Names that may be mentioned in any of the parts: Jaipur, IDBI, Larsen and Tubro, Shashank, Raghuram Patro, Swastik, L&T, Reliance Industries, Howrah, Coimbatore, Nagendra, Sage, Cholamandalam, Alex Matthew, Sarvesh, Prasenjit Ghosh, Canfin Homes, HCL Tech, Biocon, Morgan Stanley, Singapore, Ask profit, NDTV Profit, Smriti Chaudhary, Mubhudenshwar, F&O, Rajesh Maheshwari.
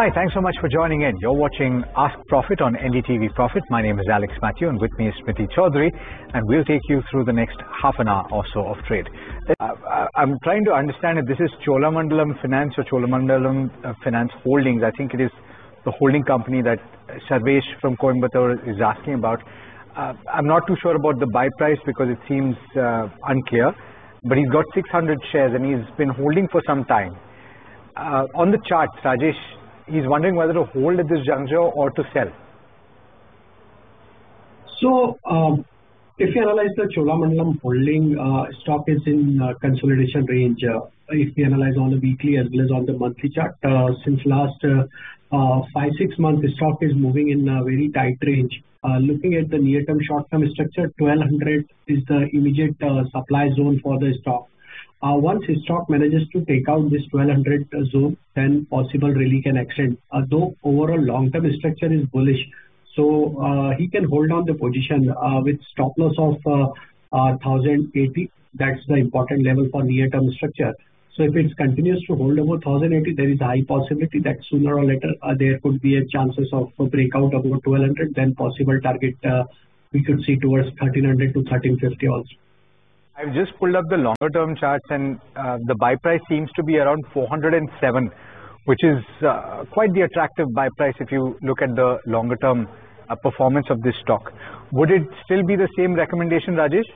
Hi, thanks so much for joining in. You're watching Ask Profit on NDTV Profit. My name is Alex Matthew and with me is Smriti Chaudhary, and we'll take you through the next half an hour or so of trade. I'm trying to understand if this is Cholamandalam Finance or Cholamandalam Finance Holdings. I think it is the holding company that Sarvesh from Coimbatore is asking about. I'm not too sure about the buy price because it seems unclear, but he's got 600 shares and he's been holding for some time. On the charts, Rajesh, he's wondering whether to hold at this juncture or to sell. So, if you analyze the Cholamandalam holding, stock is in consolidation range. If we analyze on the weekly as well as on the monthly chart, since last 5-6 months, the stock is moving in a very tight range. Looking at the near-term, short-term structure, 1200 is the immediate supply zone for the stock. Once his stock manages to take out this 1200 zone, then possible rally can extend. Though overall long-term structure is bullish, so he can hold on the position with stop loss of 1080. That's the important level for near-term structure. So if it continues to hold above 1080, there is a high possibility that sooner or later there could be a chances of a breakout above 1200. Then possible target we could see towards 1300 to 1350 also. I've just pulled up the longer term charts and the buy price seems to be around 407, which is quite the attractive buy price if you look at the longer term performance of this stock. Would it still be the same recommendation, Rajesh?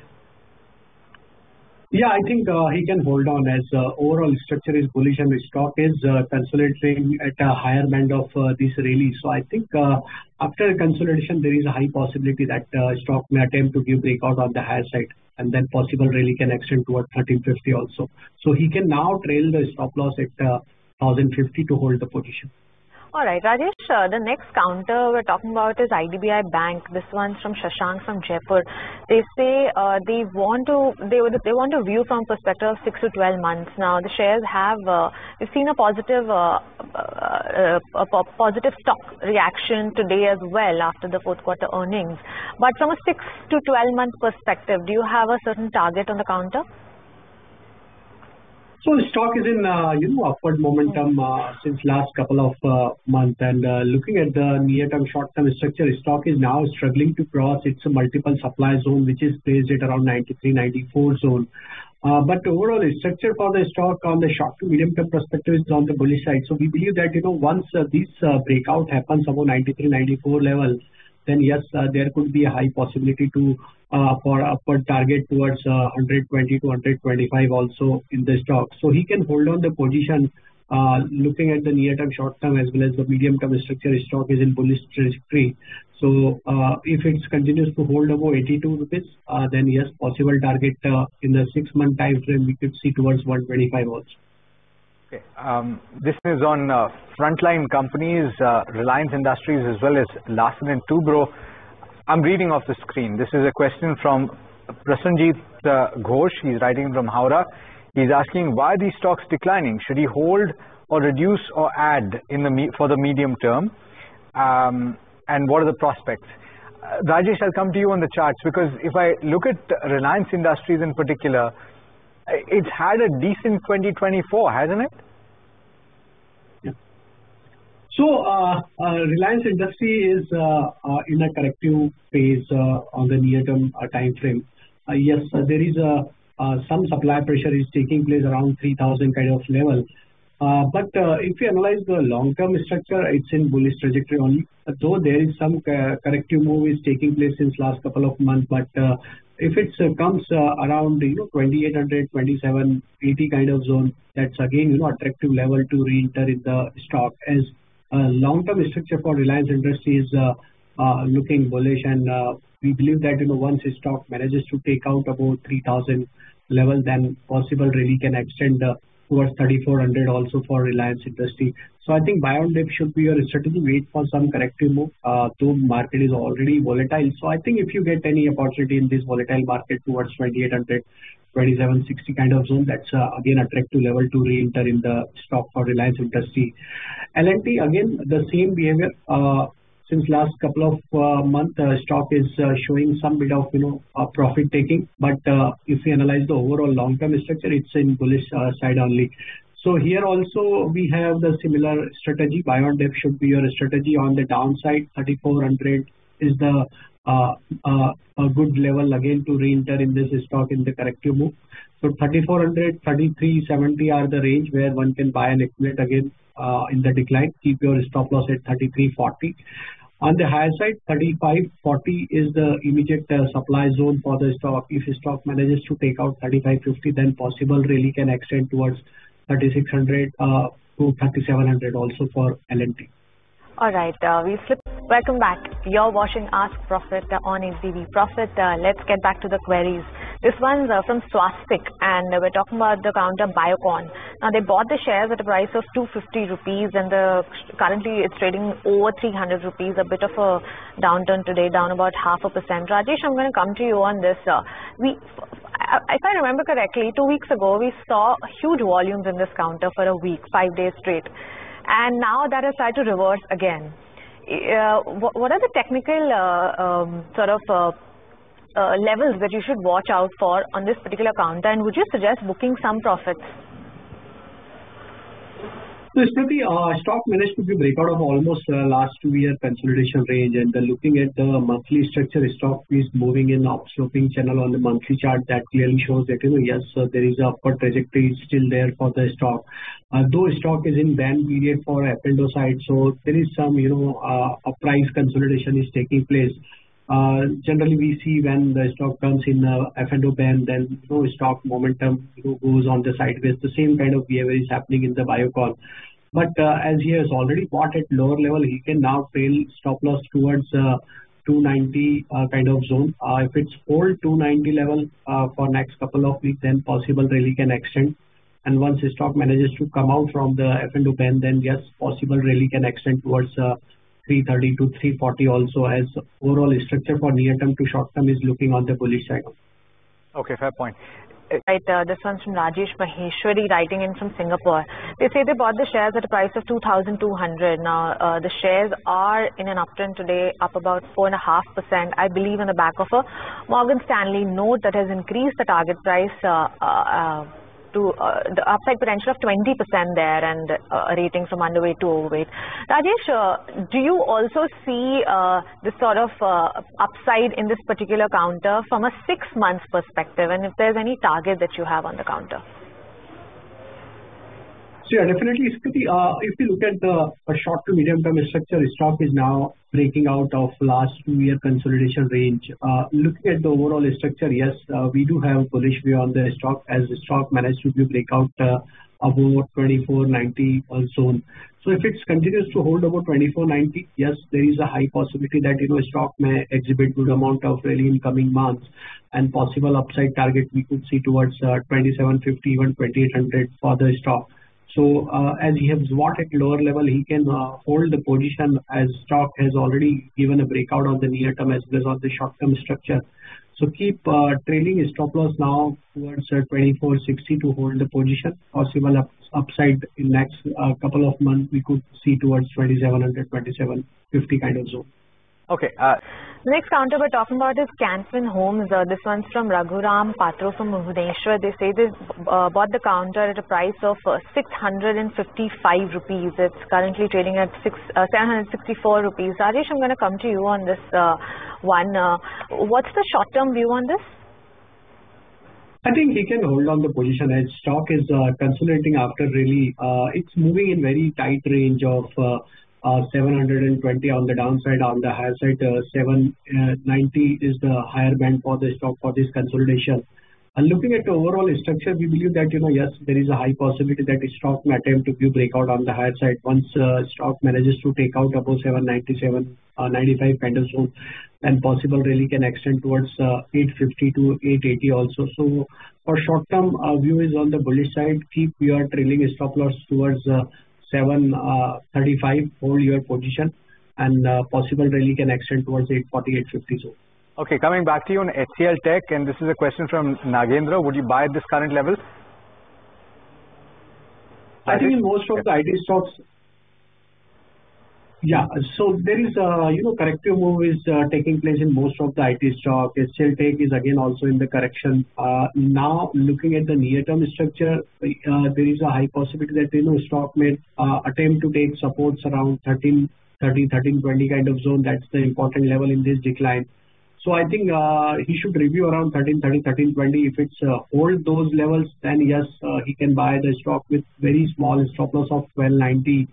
Yeah, I think he can hold on as overall structure is bullish and the stock is consolidating at a higher band of this rally. So I think after consolidation, there is a high possibility that stock may attempt to give breakout on the higher side, and then possible rally can extend toward 1350 also. So he can now trail the stop loss at 1050 to hold the position. All right, Rajesh, the next counter we're talking about is IDBI Bank. This one's from Shashank from Jaipur. They say they want to view from perspective of 6 to 12 months. Now, the shares have, we've seen a positive stock reaction today as well after the fourth quarter earnings. But from a 6 to 12 month perspective, do you have a certain target on the counter? So stock is in upward momentum since last couple of months, and looking at the near-term, short-term structure, stock is now struggling to cross its multiple supply zone, which is placed at around 93, 94 zone. But overall, the structure for the stock on the short to medium-term perspective is on the bullish side. So we believe that once this breakout happens above 93, 94 level, then yes, there could be a high possibility to for upward target towards 120 to 125 also in the stock. So he can hold on the position looking at the near-term, short-term as well as the medium-term structure. Stock is in bullish trajectory. So if it continues to hold above 82 rupees, then yes, possible target in the 6-month time frame we could see towards 125 also. Okay. This is on frontline companies, Reliance Industries as well as Larsen and Tubro. I'm reading off the screen. This is a question from Prasenjit Ghosh. He's writing from Howrah. He's asking, why are these stocks declining? Should he hold or reduce or add in the for the medium term? And what are the prospects? Rajesh, I'll come to you on the charts, because if I look at Reliance Industries in particular, it's had a decent 2024, hasn't it? Yeah. So, Reliance Industry is in a corrective phase on the near-term time frame. Yes, there is some supply pressure is taking place around 3,000 kind of level. But if you analyze the long-term structure, it's in bullish trajectory only. Though there is some corrective move is taking place since last couple of months, but if it comes around 2800, 2780 kind of zone, that's again attractive level to re-enter in the stock, as long-term structure for Reliance Industries is looking bullish, and we believe that once his stock manages to take out about 3000 level, then possible rally can extend towards 3400 also for Reliance Industry. So I think buy on dip should be your strategy. Wait for some corrective move. Though market is already volatile, so I think if you get any opportunity in this volatile market towards 2800, 2760 kind of zone, that's again attractive level to re-enter in the stock for Reliance Industry. L&T, again the same behavior. Since last couple of months, stock is showing some bit of profit taking, but if we analyze the overall long-term structure, it's in bullish side only. So here also we have the similar strategy. Buy on dip should be your strategy. On the downside, 3400 is the a good level again to re-enter in this stock in the corrective move. So 3400, 3370 are the range where one can buy and accumulate again in the decline. Keep your stop loss at 3340. On the higher side, 3540 is the immediate supply zone for the stock. If the stock manages to take out 3550, then possible rally can extend towards 3600 to 3700 also for L&T. All right, we flip. Welcome back. You're watching Ask Profit on NDTV Profit. Let's get back to the queries. This one's from Swastik, and we're talking about the counter Biocon. Now they bought the shares at a price of 250 rupees, and currently it's trading over 300 rupees. A bit of a downturn today, down about 0.5%. Rajesh, I'm going to come to you on this. If I remember correctly, 2 weeks ago we saw huge volumes in this counter for a week, 5 days straight. And now that has started to reverse again. What are the technical levels that you should watch out for on this particular counter, and would you suggest booking some profits? So, Smriti, stock managed to be break out of almost last 2 year consolidation range, and looking at the monthly structure, stock is moving in upsloping channel on the monthly chart. That clearly shows that yes, there is a upward trajectory still there for the stock. Though stock is in ban period for appendicite, so there is some a price consolidation is taking place. Generally, we see when the stock comes in F&O band, then stock momentum goes on the sideways. The same kind of behavior is happening in the Biocon. But as he has already bought at lower level, he can now trail stop loss towards 290 kind of zone. If it's hold 290 level for next couple of weeks, then possible rally can extend. And once the stock manages to come out from the F&O band, then yes, possible rally can extend towards 330 to 340 also, as overall structure for near term to short term is looking on the bullish side. Okay, fair point. Right, this one's from Rajesh Maheshwari writing in from Singapore. They say they bought the shares at a price of 2,200. Now, the shares are in an uptrend today, up about 4.5%. I believe on the back of a Morgan Stanley note that has increased the target price to the upside potential of 20% there, and a rating from underweight to overweight. Rajesh, do you also see this sort of upside in this particular counter from a 6 month perspective, and if there's any target that you have on the counter? So yeah, definitely, if you look at the short to medium term structure, stock is now breaking out of last 2 year consolidation range. Looking at the overall structure, yes, we do have bullish view on the stock, as the stock managed to break out above 2490 zone. So if it continues to hold above 2490, yes, there is a high possibility that stock may exhibit good amount of rally in coming months, and possible upside target we could see towards 2750 even 2800 for the stock. So as he has bought at lower level, he can hold the position, as stock has already given a breakout on the near term as well as on the short term structure. So keep trailing stop loss now towards 2460 to hold the position. Possible upside in next couple of months we could see towards 2700, 2750 kind of zone. Okay. The next counter we're talking about is Canfin Homes. This one's from Raghuram Patro from Mubhudenshwar. They say they bought the counter at a price of 655 rupees. It's currently trading at 764 rupees. Rajesh, I'm going to come to you on this one. What's the short-term view on this? I think he can hold on the position, as stock is consolidating after really. It's moving in very tight range of 720 on the downside. On the higher side, 790 is the higher band for the stock for this consolidation. And looking at the overall structure, we believe that yes, there is a high possibility that the stock may attempt to break out on the higher side. Once stock manages to take out above 797, 95 kind of zone, and possible rally can extend towards 850 to 880 also. So for short term, our view is on the bullish side. Keep your trailing stop loss towards 735, hold your position, and possible rally can extend towards 840, 850 zone. Okay, coming back to you on HCL Tech, and this is a question from Nagendra. Would you buy at this current level? I think in most of the IT stocks, Yeah, so there is corrective move is taking place in most of the IT stock. HCL Tech is again also in the correction. Now looking at the near-term structure, there is a high possibility that stock may attempt to take supports around 1320 kind of zone. That's the important level in this decline. So I think he should review around 1320. If it's hold those levels, then yes, he can buy the stock with very small stop loss of 1290.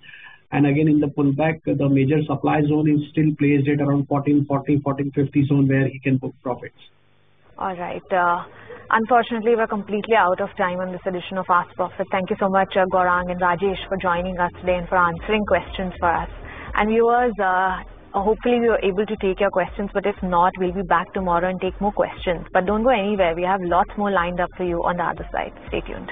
And again, in the pullback, the major supply zone is still placed at around 1440, 1450 zone where he can book profits. All right. Unfortunately, we're completely out of time on this edition of Ask Profit. Thank you so much, Gaurang and Rajesh, for joining us today and for answering questions for us. And viewers, hopefully we were able to take your questions, but if not, we'll be back tomorrow and take more questions. But don't go anywhere. We have lots more lined up for you on the other side. Stay tuned.